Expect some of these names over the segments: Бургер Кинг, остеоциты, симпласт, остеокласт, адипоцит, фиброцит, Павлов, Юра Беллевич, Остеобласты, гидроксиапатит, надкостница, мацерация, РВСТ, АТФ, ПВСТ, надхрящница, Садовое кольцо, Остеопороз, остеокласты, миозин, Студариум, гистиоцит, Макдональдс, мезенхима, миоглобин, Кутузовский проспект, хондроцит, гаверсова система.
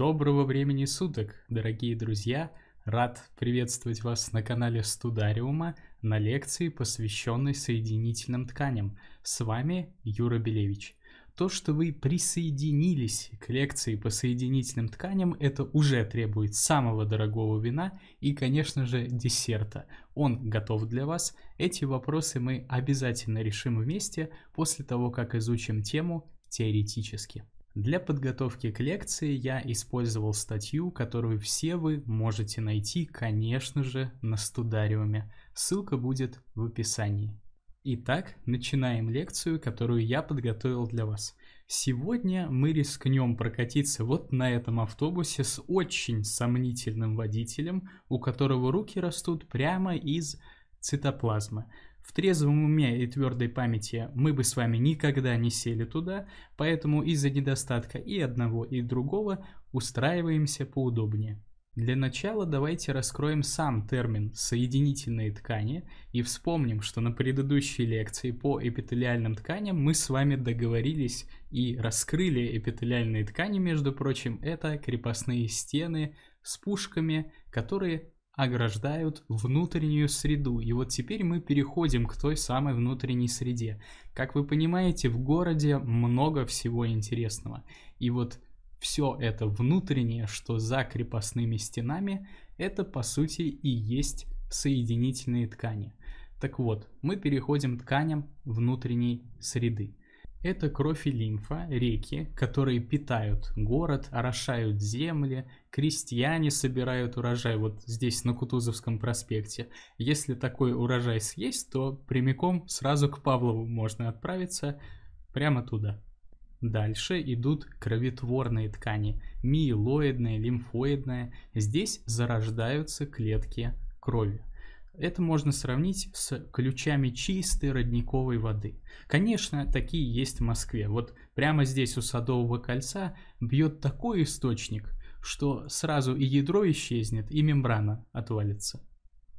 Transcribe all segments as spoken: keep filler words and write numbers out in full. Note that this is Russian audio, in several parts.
Доброго времени суток, дорогие друзья! Рад приветствовать вас на канале Студариума на лекции, посвященной соединительным тканям. С вами Юра Беллевич. То, что вы присоединились к лекции по соединительным тканям, это уже требует самого дорогого вина и, конечно же, десерта. Он готов для вас. Эти вопросы мы обязательно решим вместе после того, как изучим тему теоретически. Для подготовки к лекции я использовал статью, которую все вы можете найти, конечно же, на Студариуме. Ссылка будет в описании. Итак, начинаем лекцию, которую я подготовил для вас. Сегодня мы рискнем прокатиться вот на этом автобусе с очень сомнительным водителем, у которого руки растут прямо из цитоплазмы. В трезвом уме и твердой памяти мы бы с вами никогда не сели туда, поэтому из-за недостатка и одного, и другого устраиваемся поудобнее. Для начала давайте раскроем сам термин «соединительные ткани» и вспомним, что на предыдущей лекции по эпителиальным тканям мы с вами договорились и раскрыли эпителиальные ткани, между прочим, это крепостные стены с пушками, которые ограждают внутреннюю среду. И вот теперь мы переходим к той самой внутренней среде. Как вы понимаете, в городе много всего интересного. И вот все это внутреннее, что за крепостными стенами, это по сути и есть соединительные ткани. Так вот, мы переходим к тканям внутренней среды. Это кровь и лимфа, реки, которые питают город, орошают земли, крестьяне собирают урожай вот здесь на Кутузовском проспекте. Если такой урожай съесть, то прямиком сразу к Павлову можно отправиться прямо туда. Дальше идут кроветворные ткани, миелоидная, лимфоидная. Здесь зарождаются клетки крови. Это можно сравнить с ключами чистой родниковой воды. Конечно, такие есть в Москве. Вот прямо здесь у Садового кольца бьет такой источник, что сразу и ядро исчезнет, и мембрана отвалится.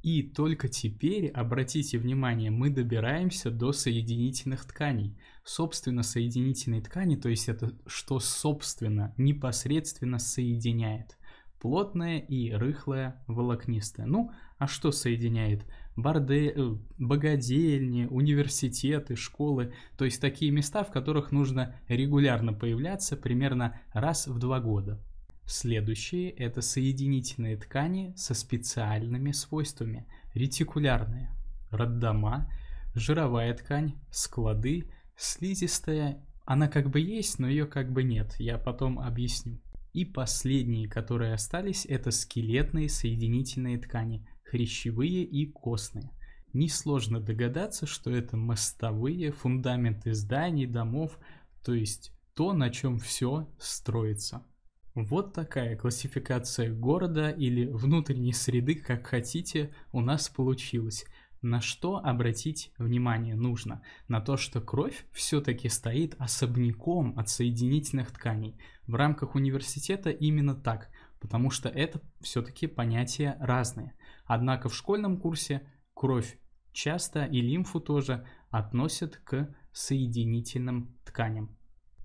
И только теперь, обратите внимание, мы добираемся до соединительных тканей. Собственно, соединительные ткани, то есть это что собственно, непосредственно соединяет. Плотное и рыхлое волокнистое. Ну, а что соединяет? Бордель, богадельни, университеты, школы. То есть такие места, в которых нужно регулярно появляться примерно раз в два года. Следующие – это соединительные ткани со специальными свойствами. Ретикулярные, роддома, жировая ткань, склады, слизистая. Она как бы есть, но ее как бы нет. Я потом объясню. И последние, которые остались, это скелетные соединительные ткани, хрящевые и костные. Несложно догадаться, что это мостовые, фундаменты зданий, домов, то есть то, на чем все строится. Вот такая классификация города или внутренней среды, как хотите, у нас получилась. На что обратить внимание нужно? На то, что кровь все-таки стоит особняком от соединительных тканей. В рамках университета именно так, потому что это все-таки понятия разные. Однако в школьном курсе кровь часто и лимфу тоже относят к соединительным тканям.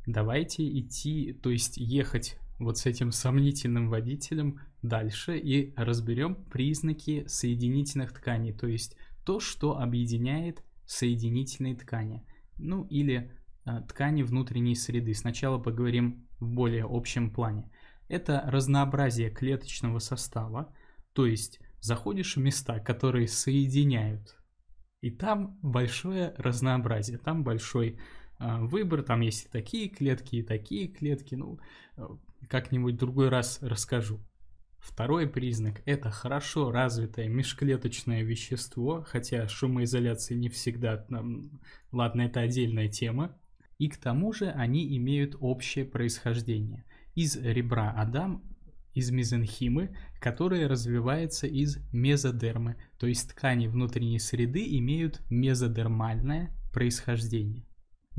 Давайте идти, то есть ехать вот с этим сомнительным водителем дальше и разберем признаки соединительных тканей, то есть то, что объединяет соединительные ткани, ну или э, ткани внутренней среды. Сначала поговорим в более общем плане. Это разнообразие клеточного состава, то есть заходишь в места, которые соединяют, и там большое разнообразие, там большой э, выбор, там есть и такие клетки, и такие клетки, ну э, как-нибудь в другой раз расскажу. Второй признак – это хорошо развитое межклеточное вещество, хотя шумоизоляции не всегда, ладно, это отдельная тема. И к тому же они имеют общее происхождение из ребра Адам, из мезенхимы, которая развивается из мезодермы, то есть ткани внутренней среды имеют мезодермальное происхождение.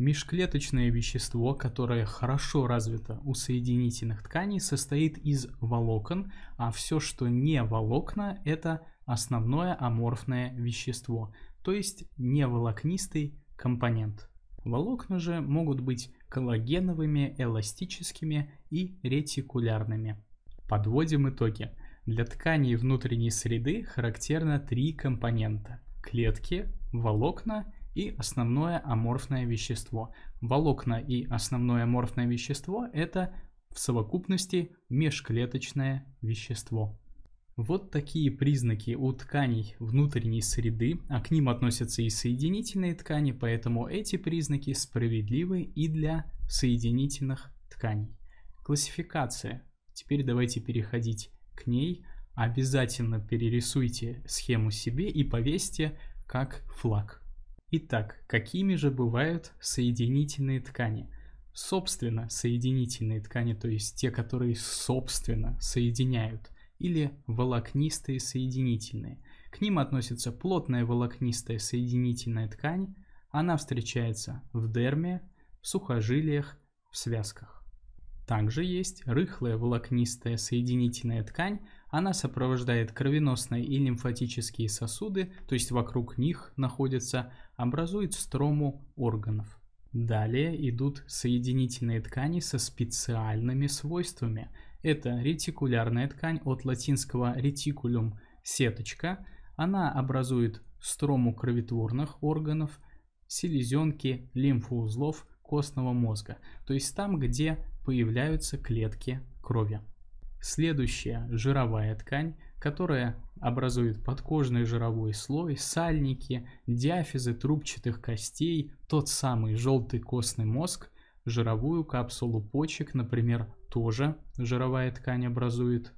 Межклеточное вещество, которое хорошо развито у соединительных тканей, состоит из волокон, а все, что не волокна, это основное аморфное вещество, то есть неволокнистый компонент. Волокна же могут быть коллагеновыми, эластическими и ретикулярными. Подводим итоги. Для тканей внутренней среды характерно три компонента – клетки, волокна и основное аморфное вещество. Волокна и основное аморфное вещество – это в совокупности межклеточное вещество. Вот такие признаки у тканей внутренней среды, а к ним относятся и соединительные ткани, поэтому эти признаки справедливы и для соединительных тканей. Классификация. Теперь давайте переходить к ней. Обязательно перерисуйте схему себе и повесьте как флаг. Итак, какими же бывают соединительные ткани? Собственно, соединительные ткани, то есть те, которые собственно соединяют, или волокнистые соединительные. К ним относится плотная волокнистая соединительная ткань. Она встречается в дерме, в сухожилиях, в связках. Также есть рыхлая волокнистая соединительная ткань. Она сопровождает кровеносные и лимфатические сосуды, то есть вокруг них находится, образует строму органов. Далее идут соединительные ткани со специальными свойствами. Это ретикулярная ткань, от латинского reticulum – сеточка. Она образует строму кровотворных органов, селезенки, лимфоузлов, костного мозга. То есть там, где появляются клетки крови. Следующая – жировая ткань, которая образует подкожный жировой слой, сальники, диафизы трубчатых костей, тот самый желтый костный мозг, жировую капсулу почек, например, тоже жировая ткань образует.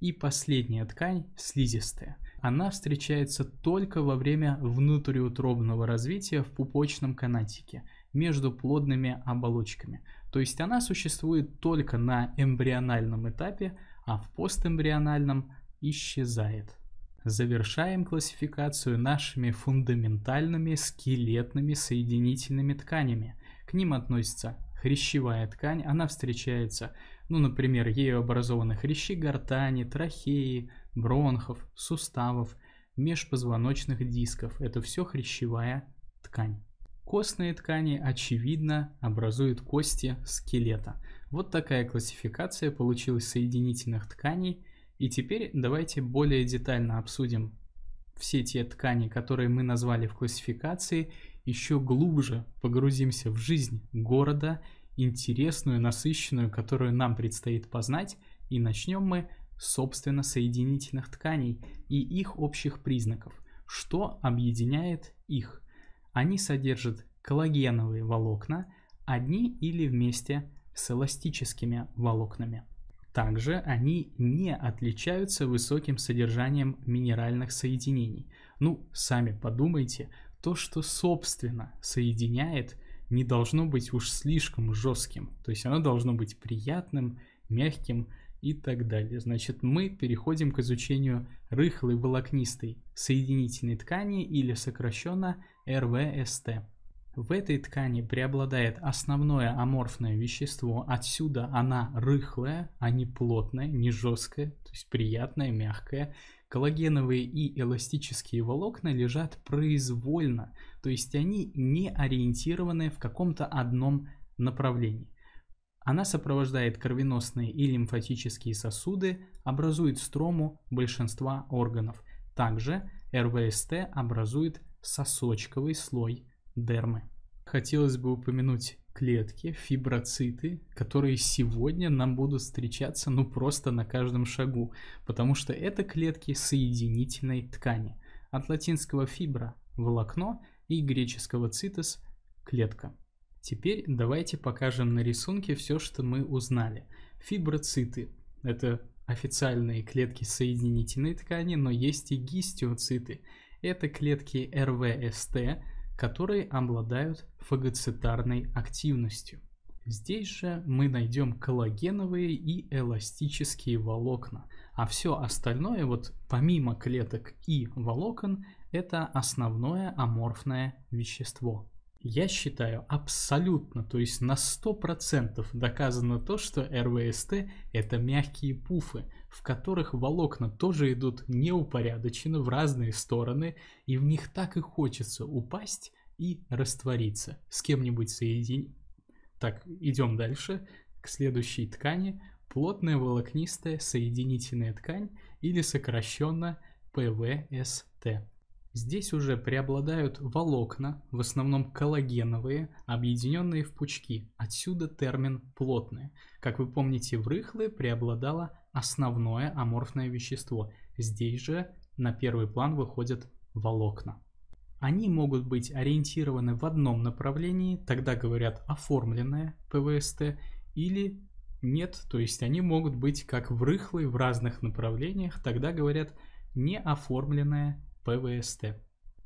И последняя ткань – слизистая. Она встречается только во время внутриутробного развития в пупочном канатике, между плодными оболочками. То есть она существует только на эмбриональном этапе, а в постэмбриональном исчезает. Завершаем классификацию нашими фундаментальными скелетными соединительными тканями. К ним относятся хрящевая ткань, она встречается, ну, например, ею образованы хрящи гортани, трахеи, бронхов, суставов, межпозвоночных дисков. Это все хрящевая ткань. Костные ткани, очевидно, образуют кости скелета. Вот такая классификация получилась соединительных тканей. И теперь давайте более детально обсудим все те ткани, которые мы назвали в классификации. Еще глубже погрузимся в жизнь города, интересную, насыщенную, которую нам предстоит познать. И начнем мы с, собственно, соединительных тканей и их общих признаков. Что объединяет их? Они содержат коллагеновые волокна, одни или вместе с эластическими волокнами. Также они не отличаются высоким содержанием минеральных соединений. Ну, сами подумайте, то, что собственно соединяет, не должно быть уж слишком жестким. То есть оно должно быть приятным, мягким и так далее. Значит, мы переходим к изучению рыхлой волокнистой соединительной ткани, или сокращенно эр вэ эс тэ. В этой ткани преобладает основное аморфное вещество, отсюда она рыхлая, а не плотная, не жесткая, то есть приятная, мягкая. Коллагеновые и эластические волокна лежат произвольно, то есть они не ориентированы в каком-то одном направлении. Она сопровождает кровеносные и лимфатические сосуды, образует строму большинства органов. Также эр вэ эс тэ образует сосочковый слой дермы. Хотелось бы упомянуть клетки, фиброциты, которые сегодня нам будут встречаться ну просто на каждом шагу, потому что это клетки соединительной ткани. От латинского фибра – волокно и греческого цитос – клетка. Теперь давайте покажем на рисунке все, что мы узнали. Фиброциты – это официальные клетки соединительной ткани, но есть и гистиоциты. Это клетки эр вэ эс тэ, которые обладают фагоцитарной активностью. Здесь же мы найдем коллагеновые и эластические волокна, а все остальное, вот помимо клеток и волокон, это основное аморфное вещество. Я считаю абсолютно, то есть на сто процентов доказано то, что эр вэ эс тэ это мягкие пуфы, в которых волокна тоже идут неупорядоченно в разные стороны, и в них так и хочется упасть и раствориться. С кем-нибудь соединить. Так, идем дальше к следующей ткани. плотная волокнистая соединительная ткань или сокращенно П В С Т. Здесь уже преобладают волокна, в основном коллагеновые, объединенные в пучки. Отсюда термин «плотное». Как вы помните, в рыхлой преобладало основное аморфное вещество. Здесь же на первый план выходят волокна. Они могут быть ориентированы в одном направлении, тогда говорят «оформленное П В С Т», или нет, то есть они могут быть как в рыхлой в разных направлениях, тогда говорят «неоформленное П В С Т».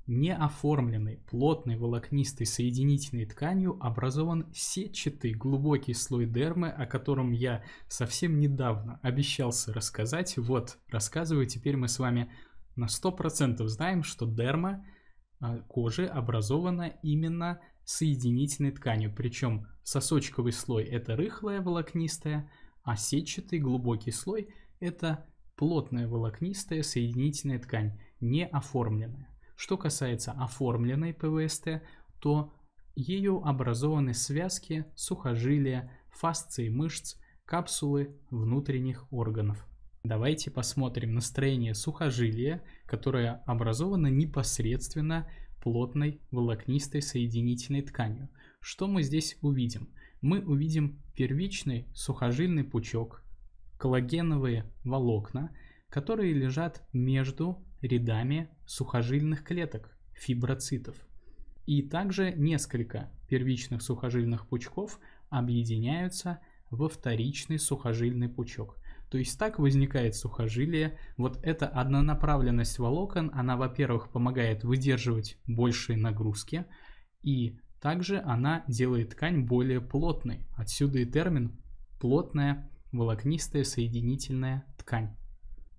Неоформленный, плотной волокнистой соединительной тканью образован сетчатый глубокий слой дермы, о котором я совсем недавно обещался рассказать. Вот, рассказываю, теперь мы с вами на сто процентов знаем, что дерма кожи образована именно соединительной тканью. Причем сосочковый слой – это рыхлая волокнистая, а сетчатый глубокий слой – это плотная волокнистая соединительная ткань, не оформленная. Что касается оформленной П В С Т, то ею образованы связки, сухожилия, фасции мышц, капсулы внутренних органов. Давайте посмотрим на строение сухожилия, которое образовано непосредственно плотной волокнистой соединительной тканью. Что мы здесь увидим? Мы увидим первичный сухожильный пучок, коллагеновые волокна, которые лежат между рядами сухожильных клеток, фиброцитов. И также несколько первичных сухожильных пучков объединяются во вторичный сухожильный пучок. То есть так возникает сухожилие. Вот эта однонаправленность волокон, она, во-первых, помогает выдерживать большие нагрузки, и также она делает ткань более плотной. Отсюда и термин «плотная волокнистая соединительная ткань».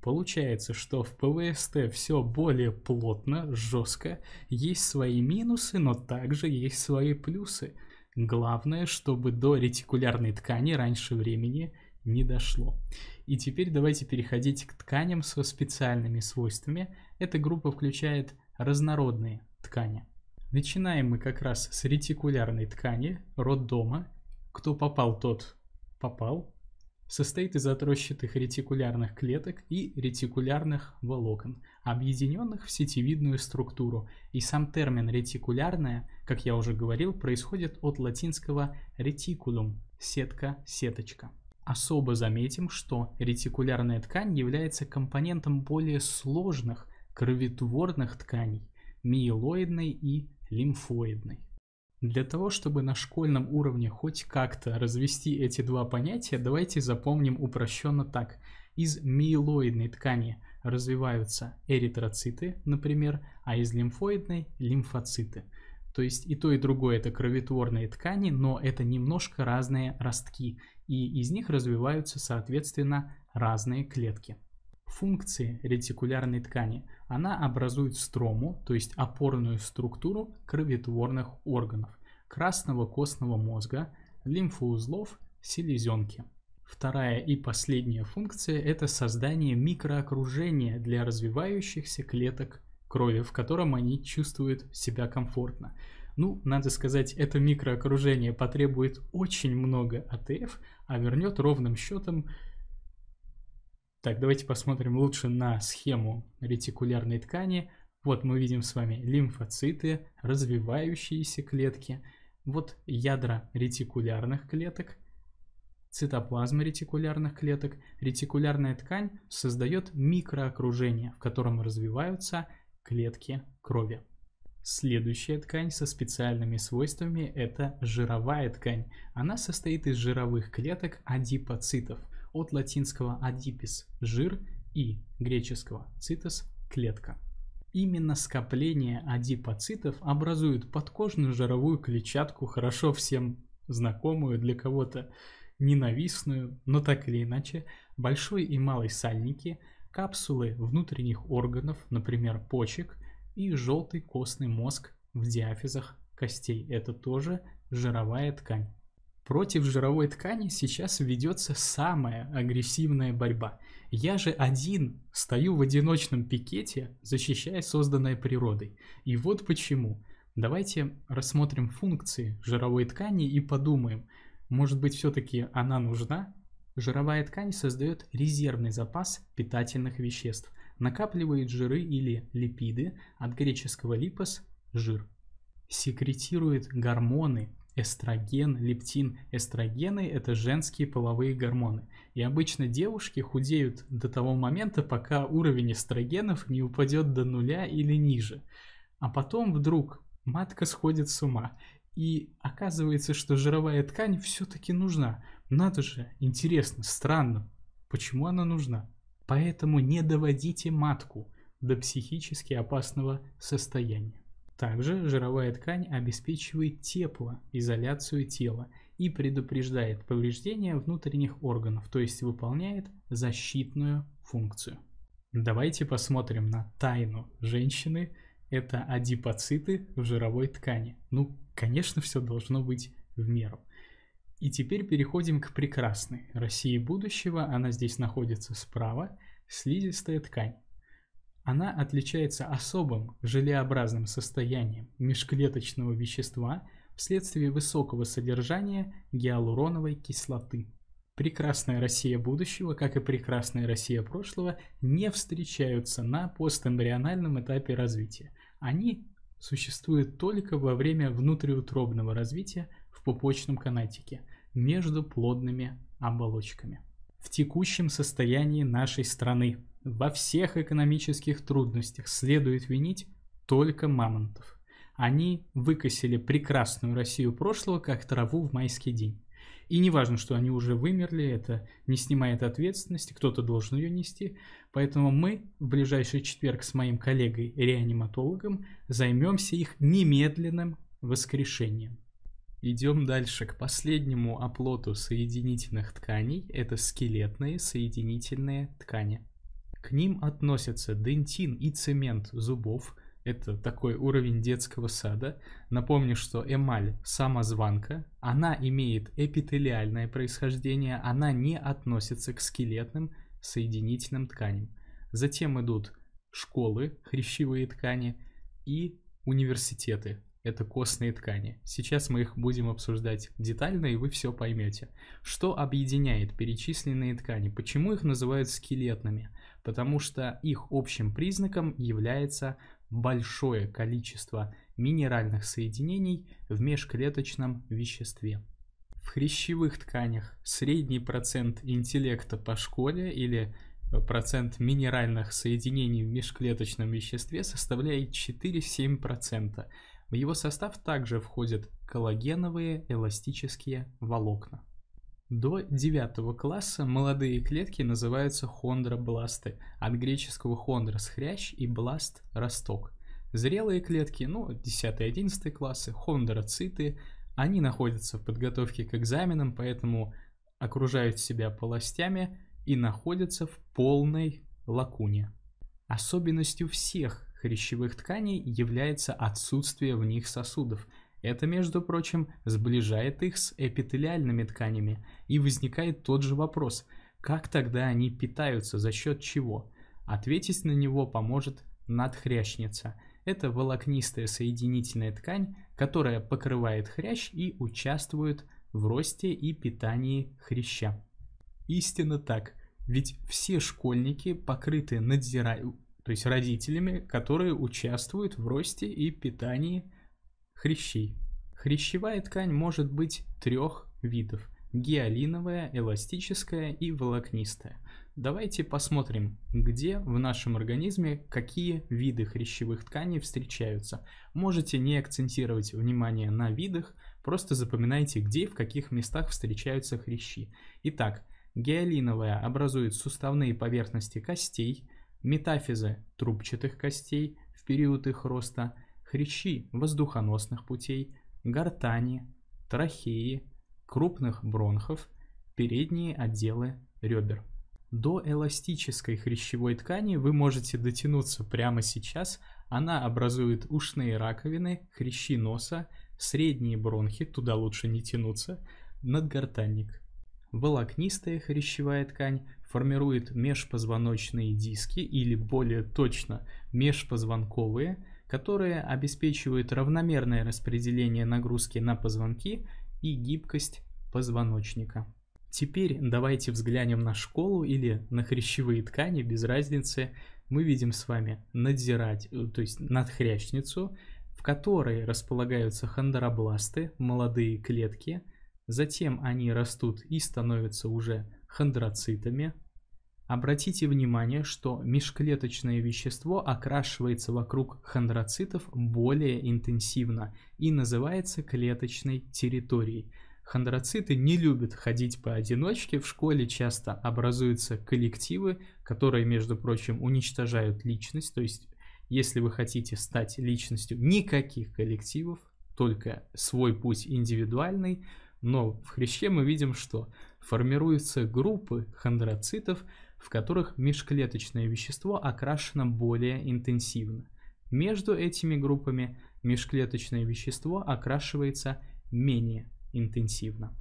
Получается, что в П В С Т все более плотно, жестко, есть свои минусы, но также есть свои плюсы. Главное, чтобы до ретикулярной ткани раньше времени не дошло. И теперь давайте переходить к тканям со специальными свойствами. Эта группа включает разнородные ткани. Начинаем мы как раз с ретикулярной ткани, роддома. Кто попал, тот попал. Состоит из отросчатых ретикулярных клеток и ретикулярных волокон, объединенных в сетевидную структуру. И сам термин «ретикулярная», как я уже говорил, происходит от латинского «reticulum» – «сетка», «сеточка». Особо заметим, что ретикулярная ткань является компонентом более сложных кроветворных тканей – миелоидной и лимфоидной. Для того, чтобы на школьном уровне хоть как-то развести эти два понятия, давайте запомним упрощенно так. Из миелоидной ткани развиваются эритроциты, например, а из лимфоидной – лимфоциты. То есть и то, и другое – это кроветворные ткани, но это немножко разные ростки, и из них развиваются, соответственно, разные клетки. Функции ретикулярной ткани. Она образует строму, то есть опорную структуру кроветворных органов, красного костного мозга, лимфоузлов, селезенки. Вторая и последняя функция – это создание микроокружения для развивающихся клеток крови, в котором они чувствуют себя комфортно. Ну, надо сказать, это микроокружение потребует очень много А Т Ф, а вернет ровным счетом. Так, давайте посмотрим лучше на схему ретикулярной ткани. Вот мы видим с вами лимфоциты, развивающиеся клетки. Вот ядра ретикулярных клеток, цитоплазма ретикулярных клеток. Ретикулярная ткань создает микроокружение, в котором развиваются клетки крови. Следующая ткань со специальными свойствами – это жировая ткань. Она состоит из жировых клеток адипоцитов, от латинского «адипис» – жир и греческого «цитос» – клетка. Именно скопление адипоцитов образует подкожную жировую клетчатку, хорошо всем знакомую, для кого-то ненавистную, но так или иначе, большой и малый сальники, капсулы внутренних органов, например, почек, и желтый костный мозг в диафизах костей. Это тоже жировая ткань. Против жировой ткани сейчас ведется самая агрессивная борьба. Я же один стою в одиночном пикете, защищая созданное природой. И вот почему. Давайте рассмотрим функции жировой ткани и подумаем, может быть, все-таки она нужна? Жировая ткань создает резервный запас питательных веществ, накапливает жиры или липиды, от греческого липос – жир. Секретирует гормоны эстроген, лептин. Эстрогены – это женские половые гормоны. И обычно девушки худеют до того момента, пока уровень эстрогенов не упадет до нуля или ниже. А потом вдруг матка сходит с ума. И оказывается, что жировая ткань все-таки нужна. Надо же, интересно, странно, почему она нужна? Поэтому не доводите матку до психически опасного состояния. Также жировая ткань обеспечивает теплоизоляцию тела и предупреждает повреждения внутренних органов, то есть выполняет защитную функцию. Давайте посмотрим на тайну женщины. Это адипоциты в жировой ткани. Ну, конечно, все должно быть в меру. И теперь переходим к прекрасной России будущего. Она здесь находится справа. Слизистая ткань. Она отличается особым желеобразным состоянием межклеточного вещества вследствие высокого содержания гиалуроновой кислоты. Прекрасная Россия будущего, как и прекрасная Россия прошлого, не встречаются на постэмбриональном этапе развития. Они существуют только во время внутриутробного развития в пупочном канатике, между плодными оболочками. В текущем состоянии нашей страны во всех экономических трудностях следует винить только мамонтов. Они выкосили прекрасную Россию прошлого, как траву в майский день. И не важно, что они уже вымерли, это не снимает ответственности, кто-то должен ее нести. Поэтому мы в ближайший четверг с моим коллегой-реаниматологом займемся их немедленным воскрешением. Идем дальше к последнему оплоту соединительных тканей. Это скелетные соединительные ткани. К ним относятся дентин и цемент зубов. Это такой уровень детского сада. Напомню, что эмаль – самозванка. Она имеет эпителиальное происхождение. Она не относится к скелетным соединительным тканям. Затем идут школы, хрящевые ткани, и университеты. Это костные ткани. Сейчас мы их будем обсуждать детально, и вы все поймете. Что объединяет перечисленные ткани? Почему их называют скелетными? Потому что их общим признаком является большое количество минеральных соединений в межклеточном веществе. В хрящевых тканях средний процент интеллекта по школе или процент минеральных соединений в межклеточном веществе составляет четыре-семь процентов. В его состав также входят коллагеновые эластические волокна. До девятого класса молодые клетки называются хондробласты, от греческого хондрос – хрящ и бласт – росток. Зрелые клетки, ну, десятый-одиннадцатый классы, хондроциты, они находятся в подготовке к экзаменам, поэтому окружают себя полостями и находятся в полной лакуне. Особенностью всех хрящевых тканей является отсутствие в них сосудов. Это, между прочим, сближает их с эпителиальными тканями, и возникает тот же вопрос: как тогда они питаются, за счет чего? Ответить на него поможет надхрящница. Это волокнистая соединительная ткань, которая покрывает хрящ и участвует в росте и питании хряща. Истинно так, ведь все школьники покрыты надзирателями, то есть родителями, которые участвуют в росте и питании хрящей. Хрящевая ткань может быть трех видов: гиалиновая, эластическая и волокнистая. Давайте посмотрим, где в нашем организме какие виды хрящевых тканей встречаются. Можете не акцентировать внимание на видах, просто запоминайте, где и в каких местах встречаются хрящи. Итак, гиалиновая образует суставные поверхности костей, метафизы трубчатых костей в период их роста, хрящи воздухоносных путей, гортани, трахеи, крупных бронхов, передние отделы ребер. До эластической хрящевой ткани вы можете дотянуться прямо сейчас. Она образует ушные раковины, хрящи носа, средние бронхи, туда лучше не тянуться, надгортанник. Волокнистая хрящевая ткань формирует межпозвоночные диски, или более точно межпозвонковые, которые обеспечивают равномерное распределение нагрузки на позвонки и гибкость позвоночника. Теперь давайте взглянем на школу или на хрящевые ткани, без разницы. Мы видим с вами надзирать, то есть надхрящницу, в которой располагаются хондробласты, молодые клетки. Затем они растут и становятся уже хондроцитами. Обратите внимание, что межклеточное вещество окрашивается вокруг хондроцитов более интенсивно и называется клеточной территорией. Хондроциты не любят ходить поодиночке, в школе часто образуются коллективы, которые, между прочим, уничтожают личность. То есть, если вы хотите стать личностью, никаких коллективов, только свой путь индивидуальный. Но в хряще мы видим, что формируются группы хондроцитов, в которых межклеточное вещество окрашено более интенсивно. Между этими группами межклеточное вещество окрашивается менее интенсивно.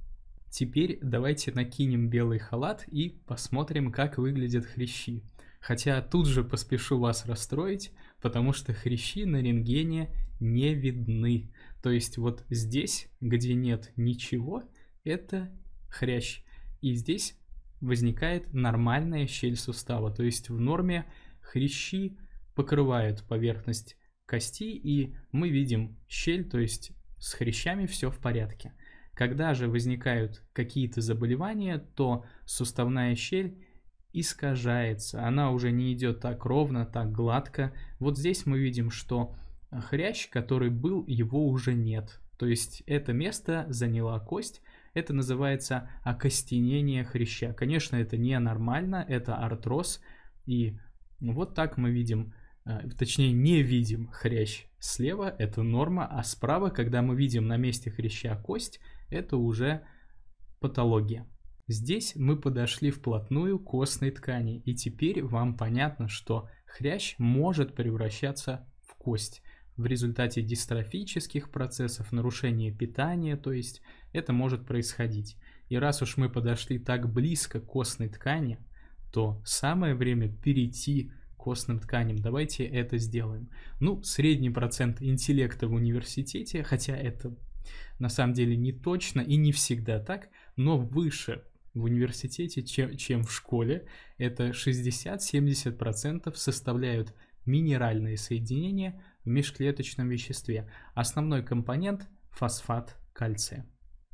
Теперь давайте накинем белый халат и посмотрим, как выглядят хрящи. Хотя тут же поспешу вас расстроить, потому что хрящи на рентгене не видны. То есть вот здесь, где нет ничего, это хрящ. И здесь возникает нормальная щель сустава. То есть в норме хрящи покрывают поверхность кости, и мы видим щель, то есть с хрящами все в порядке. Когда же возникают какие-то заболевания, то суставная щель искажается. Она уже не идет так ровно, так гладко. Вот здесь мы видим, что хрящ, который был, его уже нет. То есть это место заняла кость. Это называется окостенение хряща. Конечно, это ненормально, это артроз. И вот так мы видим, точнее не видим хрящ слева, это норма, а справа, когда мы видим на месте хряща кость, это уже патология. Здесь мы подошли вплотную к костной ткани. И теперь вам понятно, что хрящ может превращаться в кость в результате дистрофических процессов, нарушения питания, то есть это может происходить. И раз уж мы подошли так близко к костной ткани, то самое время перейти к костным тканям. Давайте это сделаем. Ну, средний процент интеллекта в университете, хотя это на самом деле не точно и не всегда так, но выше в университете, чем, чем в школе, это шестьдесят-семьдесят процентов составляют минеральные соединения в межклеточном веществе. Основной компонент – фосфат кальция.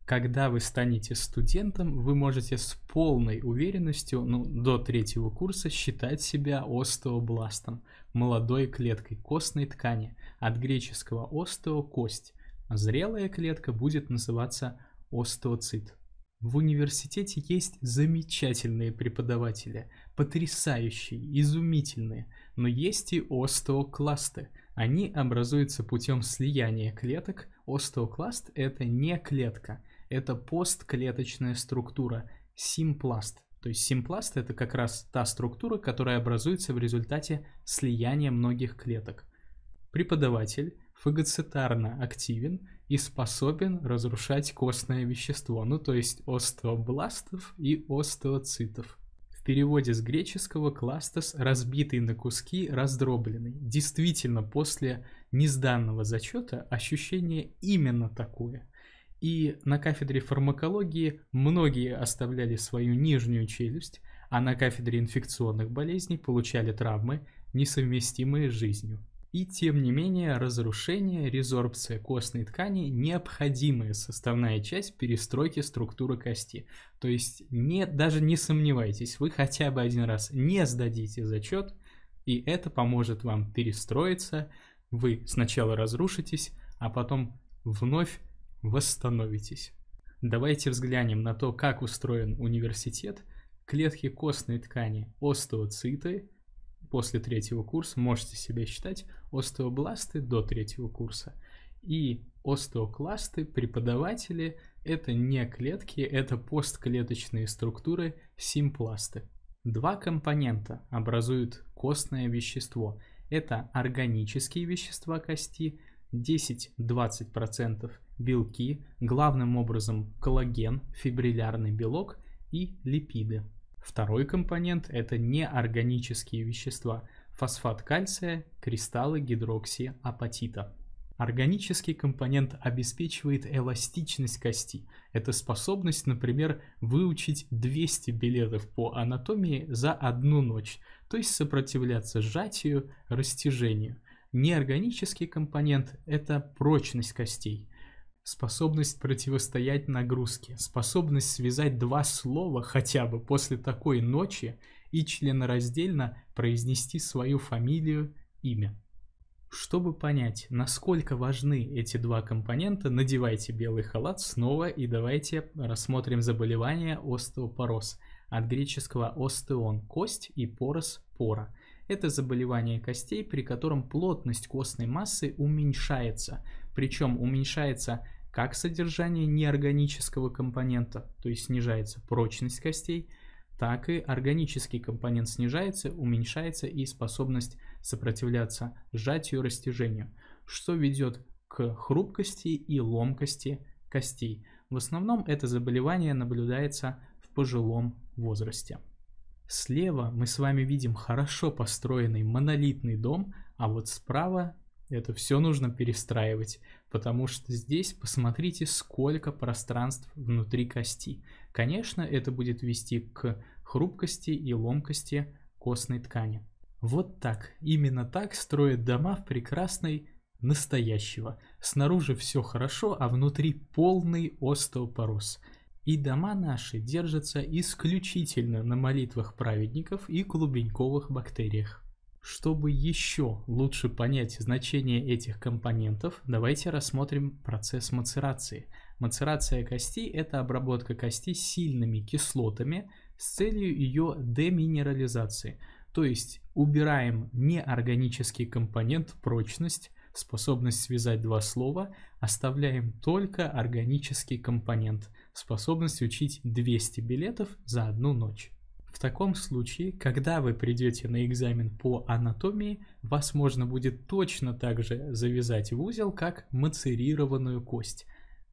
Когда вы станете студентом, вы можете с полной уверенностью, ну, до третьего курса, считать себя остеобластом, молодой клеткой костной ткани, от греческого остео – кость. Зрелая клетка будет называться остеоцит. В университете есть замечательные преподаватели, потрясающие, изумительные, но есть и остеокласты. Они образуются путем слияния клеток. Остеокласт – это не клетка, это постклеточная структура, симпласт. То есть симпласт – это как раз та структура, которая образуется в результате слияния многих клеток. Преподаватель фагоцитарно активен и способен разрушать костное вещество, ну то есть остеобластов и остеоцитов. В переводе с греческого «кластос» — разбитый на куски, раздробленный. Действительно, после несданного зачета ощущение именно такое. И на кафедре фармакологии многие оставляли свою нижнюю челюсть, а на кафедре инфекционных болезней получали травмы, несовместимые с жизнью. И тем не менее, разрушение, резорбция костной ткани – необходимая составная часть перестройки структуры кости. То есть не, даже не сомневайтесь, вы хотя бы один раз не сдадите зачет, и это поможет вам перестроиться. Вы сначала разрушитесь, а потом вновь восстановитесь. Давайте взглянем на то, как устроен университет. Клетки костной ткани – остеоциты. После третьего курса можете себя считать остеобласты до третьего курса. И остеокласты, преподаватели, это не клетки, это постклеточные структуры, симпласты. Два компонента образуют костное вещество. Это органические вещества кости, десять-двадцать процентов белки, главным образом коллаген, фибриллярный белок и липиды. Второй компонент – это неорганические вещества – фосфат кальция, кристаллы гидроксиапатита. Органический компонент обеспечивает эластичность кости. Это способность, например, выучить двести билетов по анатомии за одну ночь, то есть сопротивляться сжатию, растяжению. Неорганический компонент – это прочность костей, способность противостоять нагрузке, способность связать два слова хотя бы после такой ночи и членораздельно произнести свою фамилию, имя. Чтобы понять, насколько важны эти два компонента, надевайте белый халат снова и давайте рассмотрим заболевание остеопороз. От греческого остеон – кость и порос – пора. Это заболевание костей, при котором плотность костной массы уменьшается. Причем уменьшается как содержание неорганического компонента, то есть снижается прочность костей, так и органический компонент снижается, уменьшается и способность сопротивляться сжатию и растяжению, что ведет к хрупкости и ломкости костей. В основном это заболевание наблюдается в пожилом возрасте. Слева мы с вами видим хорошо построенный монолитный дом, а вот справа это все нужно перестраивать, потому что здесь посмотрите, сколько пространств внутри кости. Конечно, это будет вести к хрупкости и ломкости костной ткани. Вот так, именно так строят дома в прекрасной настоящего. Снаружи все хорошо, а внутри полный остеопороз. И дома наши держатся исключительно на молитвах праведников и клубеньковых бактериях. Чтобы еще лучше понять значение этих компонентов, давайте рассмотрим процесс мацерации. Мацерация кости – это обработка кости сильными кислотами с целью ее деминерализации, то есть убираем неорганический компонент прочность, способность связать два слова, оставляем только органический компонент, способность учить двести билетов за одну ночь. В таком случае, когда вы придете на экзамен по анатомии, вас можно будет точно так же завязать в узел, как мацерированную кость.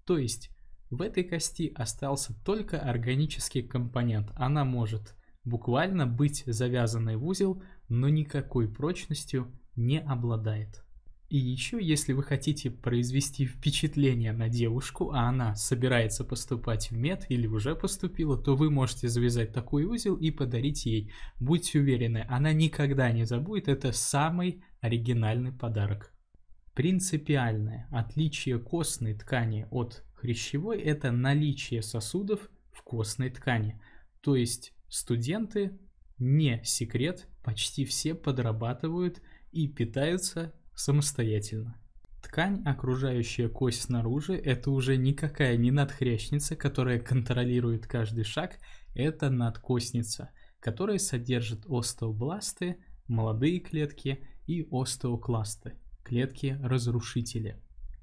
То есть в этой кости остался только органический компонент. Она может буквально быть завязанной в узел, но никакой прочностью не обладает. И еще, если вы хотите произвести впечатление на девушку, а она собирается поступать в мед или уже поступила, то вы можете завязать такой узел и подарить ей. Будьте уверены, она никогда не забудет, это самый оригинальный подарок. Принципиальное отличие костной ткани от хрящевой – это наличие сосудов в костной ткани. То есть студенты, не секрет, почти все подрабатывают и питаются самостоятельно. Ткань, окружающая кость снаружи, это уже никакая не надхрящница, которая контролирует каждый шаг, это надкостница, которая содержит остеобласты, молодые клетки и остеокласты, клетки-разрушители.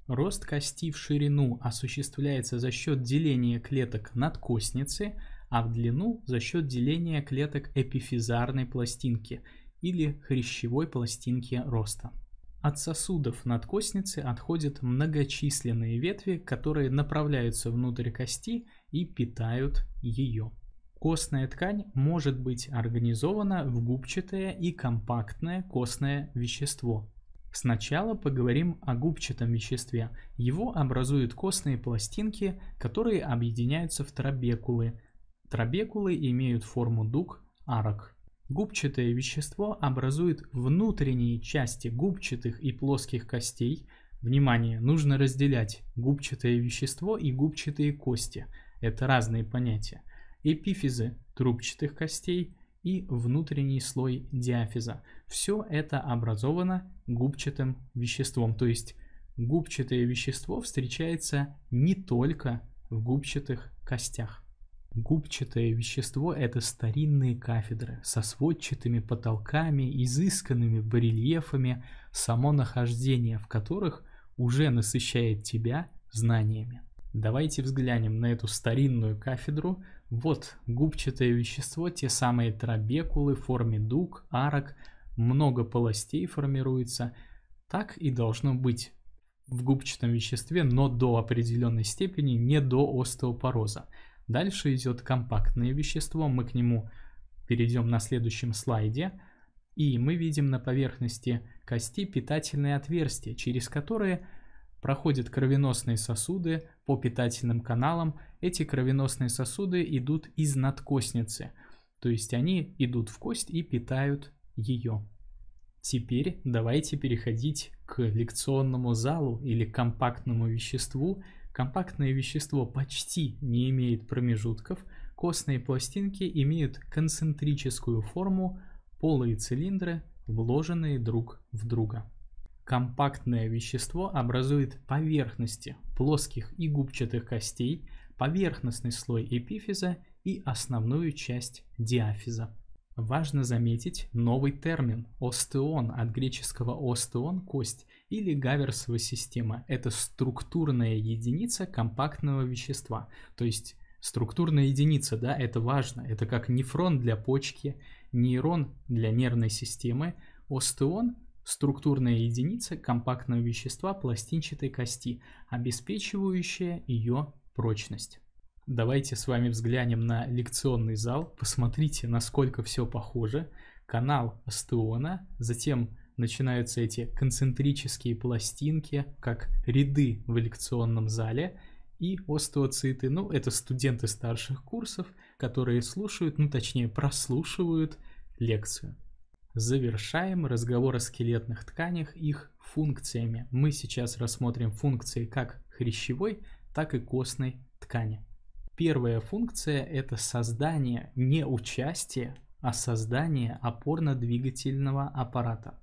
Рост кости в ширину осуществляется за счет деления клеток надкостницы, а в длину за счет деления клеток эпифизарной пластинки или хрящевой пластинки роста. От сосудов надкостницы отходят многочисленные ветви, которые направляются внутрь кости и питают ее. Костная ткань может быть организована в губчатое и компактное костное вещество. Сначала поговорим о губчатом веществе. Его образуют костные пластинки, которые объединяются в трабекулы. Трабекулы имеют форму дуг, арок. Губчатое вещество образует внутренние части губчатых и плоских костей. Внимание, нужно разделять губчатое вещество и губчатые кости. Это разные понятия. Эпифизы трубчатых костей и внутренний слой диафиза. Все это образовано губчатым веществом. То есть губчатое вещество встречается не только в губчатых костях. Губчатое вещество – это старинные кафедры со сводчатыми потолками, изысканными барельефами, само нахождение в которых уже насыщает тебя знаниями. Давайте взглянем на эту старинную кафедру. Вот губчатое вещество, те самые трабекулы в форме дуг, арок, много полостей формируется. Так и должно быть в губчатом веществе, но до определенной степени, не до остеопороза. Дальше идет компактное вещество, мы к нему перейдем на следующем слайде. И мы видим на поверхности кости питательные отверстия, через которые проходят кровеносные сосуды по питательным каналам. Эти кровеносные сосуды идут из надкостницы, то есть они идут в кость и питают ее. Теперь давайте переходить к лекционному залу или компактному веществу. Компактное вещество почти не имеет промежутков, костные пластинки имеют концентрическую форму, полые цилиндры, вложенные друг в друга. Компактное вещество образует поверхности плоских и губчатых костей, поверхностный слой эпифиза и основную часть диафиза. Важно заметить новый термин «остеон», от греческого «остеон» – кость, или «гаверсова система». Это структурная единица компактного вещества. То есть структурная единица, да, это важно. Это как нефрон для почки, нейрон для нервной системы. Остеон – структурная единица компактного вещества пластинчатой кости, обеспечивающая ее прочность. Давайте с вами взглянем на лекционный зал, посмотрите, насколько все похоже. Канал остеона, затем начинаются эти концентрические пластинки, как ряды в лекционном зале, и остеоциты. Ну, это студенты старших курсов, которые слушают, ну точнее прослушивают лекцию. Завершаем разговор о скелетных тканях их функциями. Мы сейчас рассмотрим функции как хрящевой, так и костной ткани. Первая функция – это создание, не участие, а создание опорно-двигательного аппарата.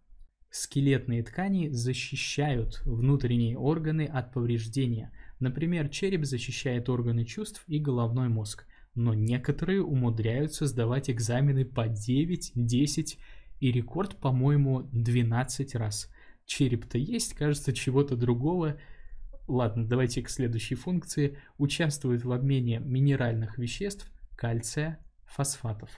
Скелетные ткани защищают внутренние органы от повреждения. Например, череп защищает органы чувств и головной мозг. Но некоторые умудряются сдавать экзамены по девять, десять и рекорд, по-моему, двенадцать раз. Череп-то есть, кажется, чего-то другого. Ладно, давайте к следующей функции. Участвует в обмене минеральных веществ, кальция, фосфатов.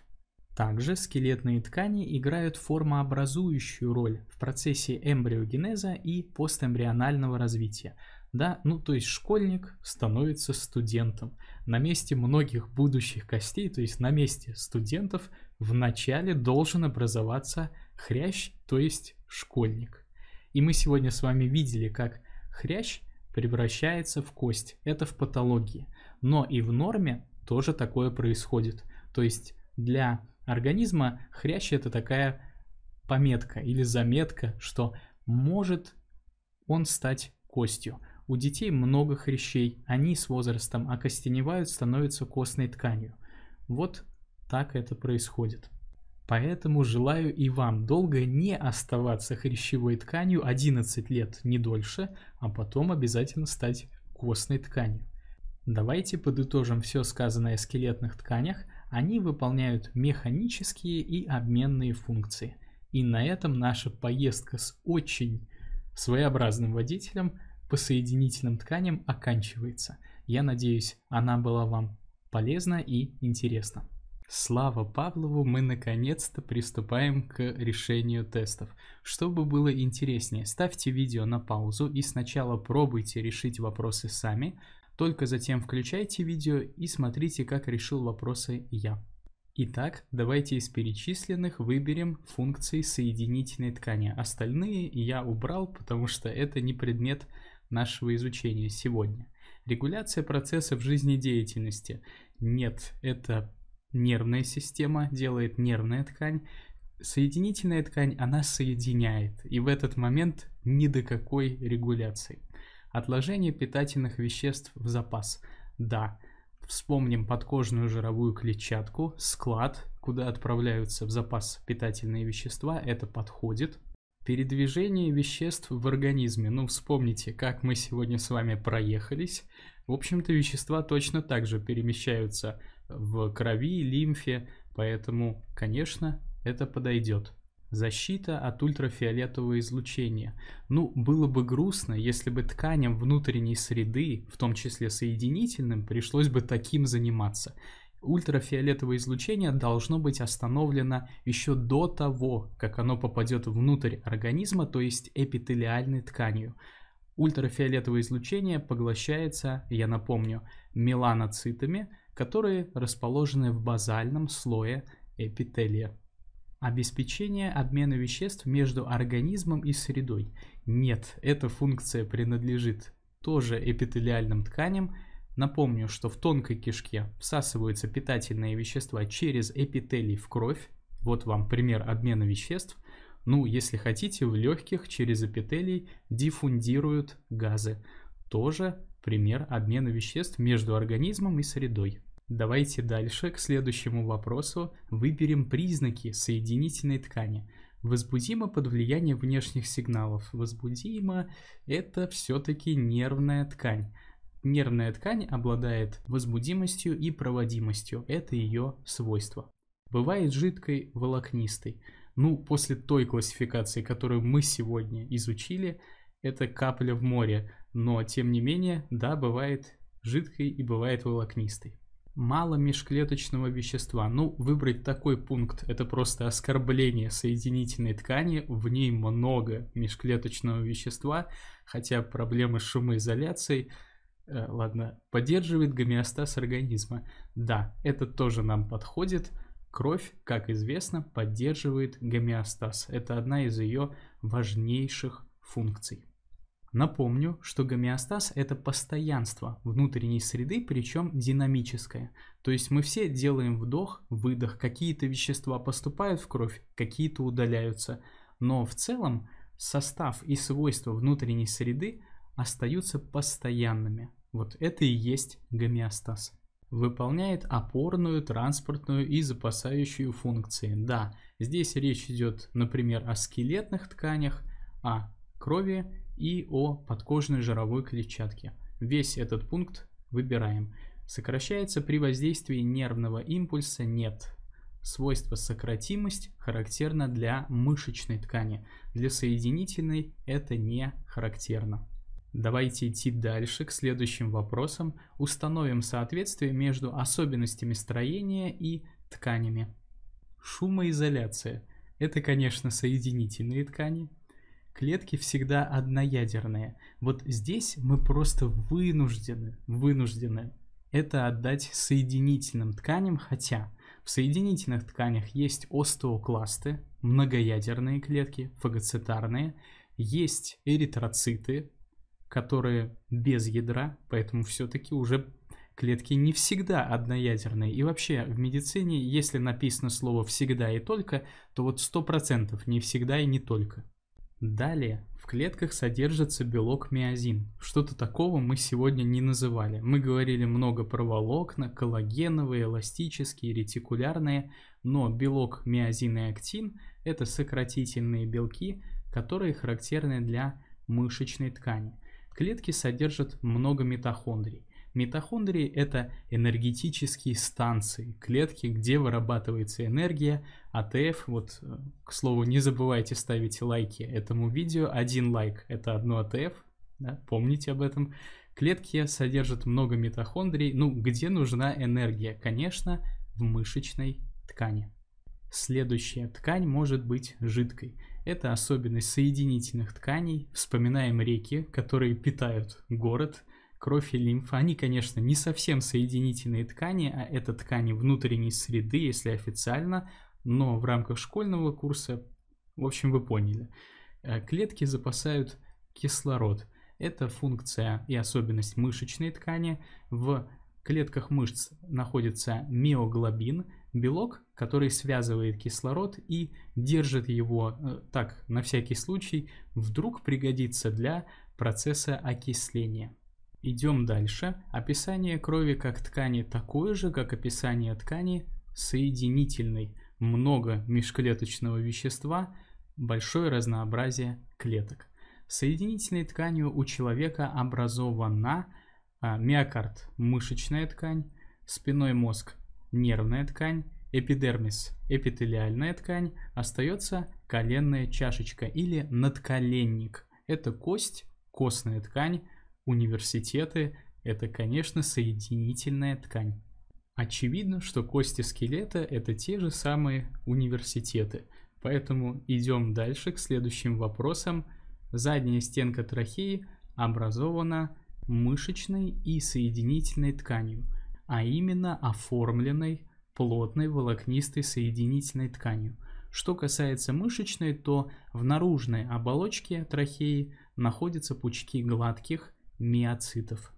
Также скелетные ткани играют формообразующую роль в процессе эмбриогенеза и постэмбрионального развития. Да, ну то есть школьник становится студентом. На месте многих будущих костей, то есть на месте студентов, вначале должен образоваться хрящ, то есть школьник. И мы сегодня с вами видели, как хрящ превращается в кость. Это в патологии. Но и в норме тоже такое происходит. То есть для организма хрящ — это такая пометка или заметка, что может он стать костью. У детей много хрящей. Они с возрастом окостеневают, становятся костной тканью. Вот так это происходит. Поэтому желаю и вам долго не оставаться хрящевой тканью, одиннадцать лет, не дольше, а потом обязательно стать костной тканью. Давайте подытожим все сказанное о скелетных тканях. Они выполняют механические и обменные функции. И на этом наша поездка с очень своеобразным водителем по соединительным тканям оканчивается. Я надеюсь, она была вам полезна и интересна. Слава Павлову, мы наконец-то приступаем к решению тестов. Чтобы было интереснее, ставьте видео на паузу и сначала пробуйте решить вопросы сами, только затем включайте видео и смотрите, как решил вопросы я. Итак, давайте из перечисленных выберем функции соединительной ткани. Остальные я убрал, потому что это не предмет нашего изучения сегодня. Регуляция процессов жизнедеятельности. Нет, это... Нервная система делает нервная ткань. Соединительная ткань, она соединяет. И в этот момент ни до какой регуляции. Отложение питательных веществ в запас. Да, вспомним подкожную жировую клетчатку, склад, куда отправляются в запас питательные вещества, это подходит. Передвижение веществ в организме. Ну, вспомните, как мы сегодня с вами проехались. В общем-то, вещества точно так же перемещаются в крови, лимфе, поэтому, конечно, это подойдет. Защита от ультрафиолетового излучения. Ну, было бы грустно, если бы тканям внутренней среды, в том числе соединительным, пришлось бы таким заниматься. Ультрафиолетовое излучение должно быть остановлено еще до того, как оно попадет внутрь организма, то есть эпителиальной тканью. Ультрафиолетовое излучение поглощается, я напомню, меланоцитами, которые расположены в базальном слое эпителия. Обеспечение обмена веществ между организмом и средой. Нет, эта функция принадлежит тоже эпителиальным тканям. Напомню, что в тонкой кишке всасываются питательные вещества через эпителий в кровь. Вот вам пример обмена веществ. Ну, если хотите, в легких через эпителий диффундируют газы. Тоже пример обмена веществ между организмом и средой. Давайте дальше к следующему вопросу выберем признаки соединительной ткани. Возбудимо под влиянием внешних сигналов. Возбудимо – это все-таки нервная ткань. Нервная ткань обладает возбудимостью и проводимостью. Это ее свойство. Бывает жидкой, волокнистой. Ну, после той классификации, которую мы сегодня изучили, это капля в море. Но, тем не менее, да, бывает жидкой и бывает волокнистой. Мало межклеточного вещества. Ну, выбрать такой пункт — это просто оскорбление соединительной ткани. В ней много межклеточного вещества, хотя проблемы с шумоизоляцией, э, ладно, поддерживает гомеостаз организма. Да, это тоже нам подходит. Кровь, как известно, поддерживает гомеостаз. Это одна из ее важнейших функций. Напомню, что гомеостаз – это постоянство внутренней среды, причем динамическое. То есть мы все делаем вдох, выдох, какие-то вещества поступают в кровь, какие-то удаляются. Но в целом состав и свойства внутренней среды остаются постоянными. Вот это и есть гомеостаз. Выполняет опорную, транспортную и запасающую функции. Да, здесь речь идет, например, о скелетных тканях, о крови и о подкожной жировой клетчатке. Весь этот пункт выбираем. Сокращается при воздействии нервного импульса? Нет. Свойство сократимость характерно для мышечной ткани. Для соединительной это не характерно. Давайте идти дальше к следующим вопросам. Установим соответствие между особенностями строения и тканями. Шумоизоляция. Это, конечно, соединительные ткани. Клетки всегда одноядерные. Вот здесь мы просто вынуждены, вынуждены это отдать соединительным тканям, хотя в соединительных тканях есть остеокласты, многоядерные клетки, фагоцитарные, есть эритроциты, которые без ядра, поэтому все-таки уже клетки не всегда одноядерные. И вообще в медицине, если написано слово «всегда» и «только», то вот сто процентов не всегда и не только. Далее, в клетках содержится белок миозин. Что-то такого мы сегодня не называли. Мы говорили много про волокна, коллагеновые, эластические, ретикулярные, но белок миозин и актин – это сократительные белки, которые характерны для мышечной ткани. Клетки содержат много митохондрий. Митохондрии – это энергетические станции, клетки, где вырабатывается энергия, АТФ. Вот, к слову, не забывайте ставить лайки этому видео. Один лайк – это одно АТФ, да? Помните об этом. Клетки содержат много митохондрий. Ну, где нужна энергия? Конечно, в мышечной ткани. Следующая ткань может быть жидкой. Это особенность соединительных тканей. Вспоминаем реки, которые питают город. Кровь и лимфа, они, конечно, не совсем соединительные ткани, а это ткани внутренней среды, если официально, но в рамках школьного курса, в общем, вы поняли. Клетки запасают кислород. Это функция и особенность мышечной ткани. В клетках мышц находится миоглобин, белок, который связывает кислород и держит его, так, на всякий случай, вдруг пригодится для процесса окисления. Идем дальше. Описание крови как ткани такое же, как описание ткани соединительной. Много межклеточного вещества, большое разнообразие клеток. Соединительной тканью у человека образована а, миокард – мышечная ткань, спинной мозг – нервная ткань, эпидермис – эпителиальная ткань, остается коленная чашечка или надколенник. Это кость, костная ткань. Университеты – это, конечно, соединительная ткань. Очевидно, что кости скелета – это те же самые университеты. Поэтому идем дальше к следующим вопросам. Задняя стенка трахеи образована мышечной и соединительной тканью, а именно оформленной плотной волокнистой соединительной тканью. Что касается мышечной, то в наружной оболочке трахеи находятся пучки гладких миоцитов.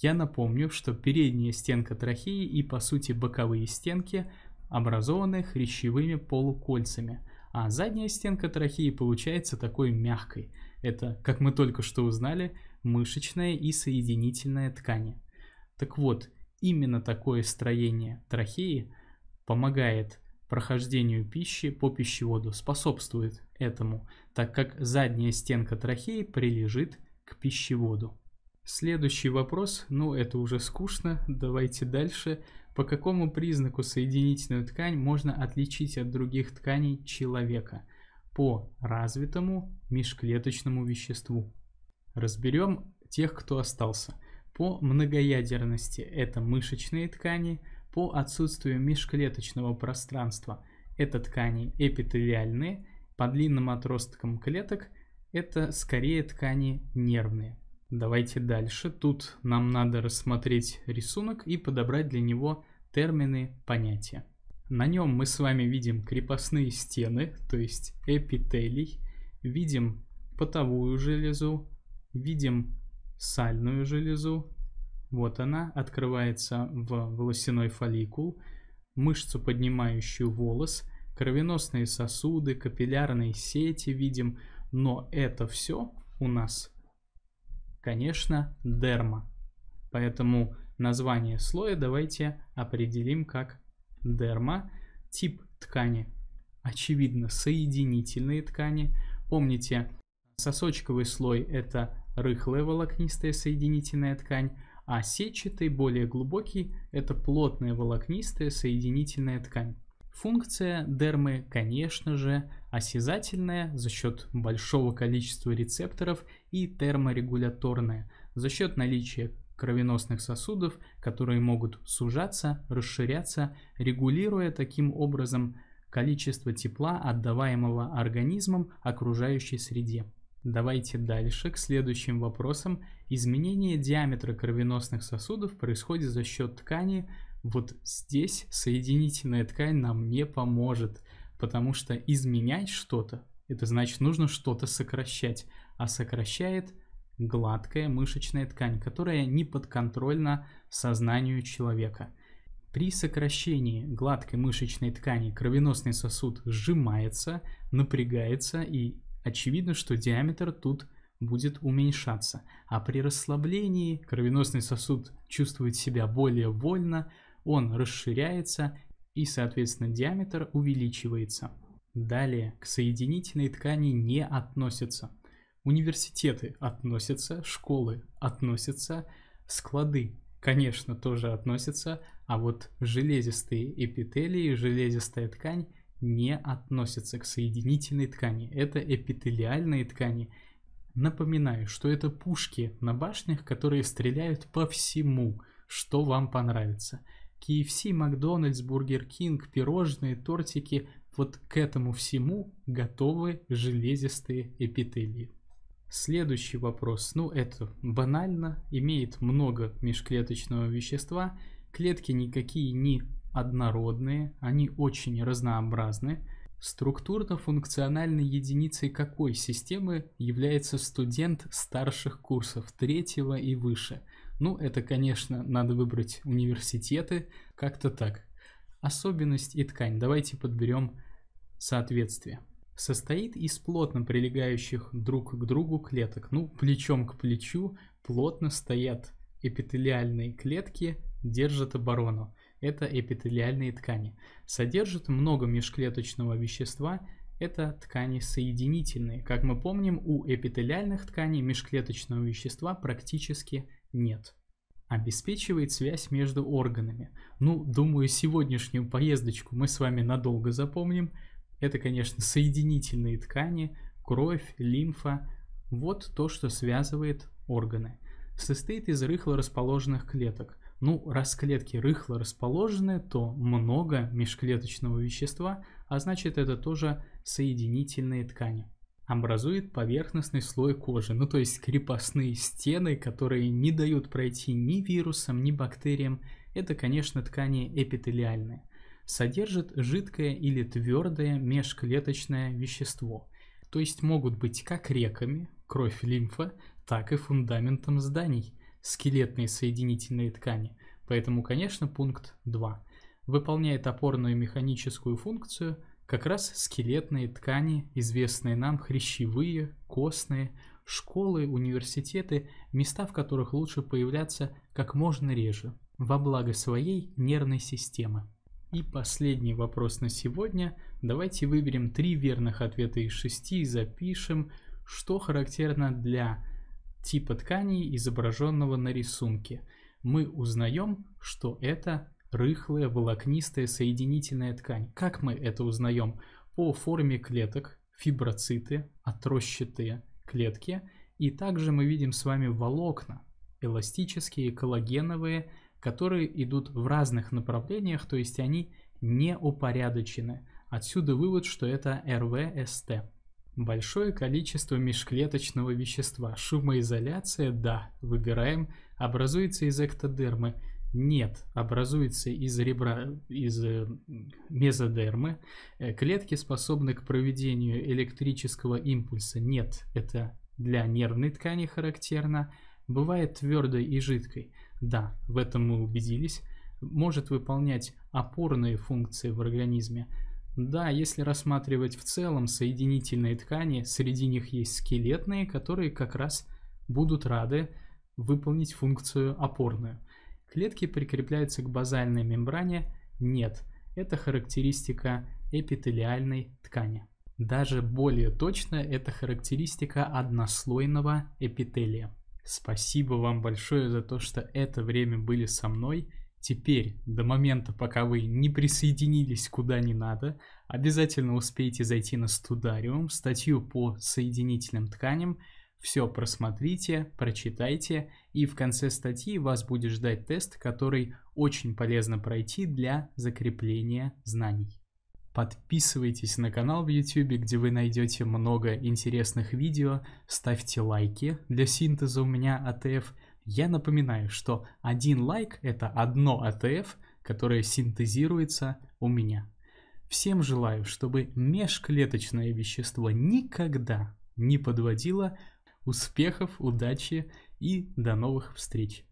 Я напомню, что передняя стенка трахеи и, по сути, боковые стенки образованы хрящевыми полукольцами, а задняя стенка трахеи получается такой мягкой. Это, как мы только что узнали, мышечная и соединительная ткани. Так вот, именно такое строение трахеи помогает прохождению пищи по пищеводу, способствует этому, так как задняя стенка трахеи прилежит к пищеводу. Следующий вопрос, ну это уже скучно, давайте дальше. По какому признаку соединительную ткань можно отличить от других тканей человека? По развитому межклеточному веществу. Разберем тех, кто остался. По многоядерности это мышечные ткани, по отсутствию межклеточного пространства это ткани эпителиальные, по длинным отросткам клеток это скорее ткани нервные. Давайте дальше. Тут нам надо рассмотреть рисунок и подобрать для него термины, понятия. На нем мы с вами видим крепостные стены, то есть эпителий, видим потовую железу, видим сальную железу, вот она, открывается в волосяной фолликул, мышцу, поднимающую волос, кровеносные сосуды, капиллярные сети видим, но это все у нас, конечно, дерма. Поэтому название слоя давайте определим как дерма. Тип ткани, очевидно, соединительные ткани. Помните, сосочковый слой это рыхлая волокнистая соединительная ткань, а сетчатый, более глубокий, это плотная волокнистая соединительная ткань. Функция дермы, конечно же, осязательная за счет большого количества рецепторов и терморегуляторная за счет наличия кровеносных сосудов, которые могут сужаться, расширяться, регулируя таким образом количество тепла, отдаваемого организмом окружающей среде. Давайте дальше к следующим вопросам. Изменение диаметра кровеносных сосудов происходит за счет ткани. Вот здесь соединительная ткань нам не поможет, потому что изменять что-то, это значит нужно что-то сокращать, а сокращает гладкая мышечная ткань, которая не подконтрольна сознанию человека. При сокращении гладкой мышечной ткани кровеносный сосуд сжимается, напрягается, и очевидно, что диаметр тут будет уменьшаться. А при расслаблении кровеносный сосуд чувствует себя более вольно, он расширяется и, соответственно, диаметр увеличивается. Далее к соединительной ткани не относятся. Университеты относятся, школы относятся, склады, конечно, тоже относятся, а вот железистые эпителии, железистая ткань не относятся к соединительной ткани. Это эпителиальные ткани. Напоминаю, что это пушки на башнях, которые стреляют по всему, что вам понравится. кей эф си, Макдональдс, Бургер Кинг, пирожные, тортики. Вот к этому всему готовы железистые эпителии. Следующий вопрос. Ну, это банально. Имеет много межклеточного вещества. Клетки никакие не однородные. Они очень разнообразны. Структурно-функциональной единицей какой системы является студент старших курсов, третьего и выше? Ну, это, конечно, надо выбрать университеты, как-то так. Особенность и ткань. Давайте подберем соответствие. Состоит из плотно прилегающих друг к другу клеток. Ну, плечом к плечу плотно стоят эпителиальные клетки, держат оборону. Это эпителиальные ткани. Содержит много межклеточного вещества. Это ткани соединительные. Как мы помним, у эпителиальных тканей межклеточного вещества практически нет. Обеспечивает связь между органами. Ну, думаю, сегодняшнюю поездочку мы с вами надолго запомним. Это, конечно, соединительные ткани, кровь, лимфа. Вот то, что связывает органы. Состоит из рыхло расположенных клеток. Ну, раз клетки рыхло расположены, то много межклеточного вещества, а значит, это тоже соединительные ткани. Образует поверхностный слой кожи, ну то есть крепостные стены, которые не дают пройти ни вирусам, ни бактериям. Это, конечно, ткани эпителиальные. содержит жидкое или твердое межклеточное вещество, то есть могут быть как реками, кровь, лимфа, так и фундаментом зданий, скелетные соединительные ткани, поэтому, конечно, пункт два. Выполняет опорную механическую функцию как раз скелетные ткани, известные нам хрящевые, костные, школы, университеты, места, в которых лучше появляться как можно реже, во благо своей нервной системы. И последний вопрос на сегодня. Давайте выберем три верных ответа из шести и запишем, что характерно для типа тканей, изображенного на рисунке. Мы узнаем, что это рыхлая волокнистая соединительная ткань. Как мы это узнаем? По форме клеток, фиброциты, отросчатые клетки. И также мы видим с вами волокна, эластические, коллагеновые, которые идут в разных направлениях, то есть они не упорядочены. Отсюда вывод, что это эр вэ эс тэ. Большое количество межклеточного вещества. Шумоизоляция, да, выбираем. Образуется из эктодермы, нет, образуется из ребра, из мезодермы. Клетки способны к проведению электрического импульса, нет, это для нервной ткани характерно. Бывает твердой и жидкой, да, в этом мы убедились. Может выполнять опорные функции в организме. Да, если рассматривать в целом соединительные ткани, среди них есть скелетные, которые как раз будут рады выполнить функцию опорную. Клетки прикрепляются к базальной мембране? Нет, это характеристика эпителиальной ткани. Даже более точно, это характеристика однослойного эпителия. Спасибо вам большое за то, что это время были со мной. Теперь, до момента, пока вы не присоединились куда не надо, обязательно успейте зайти на Студариум, статью по соединительным тканям. Все просмотрите, прочитайте, и в конце статьи вас будет ждать тест, который очень полезно пройти для закрепления знаний. Подписывайтесь на канал в YouTube, где вы найдете много интересных видео, ставьте лайки для синтеза у меня а тэ эф. Я напоминаю, что один лайк – это одно а тэ эф, которое синтезируется у меня. Всем желаю, чтобы межклеточное вещество никогда не подводило. Успехов, удачи и до новых встреч!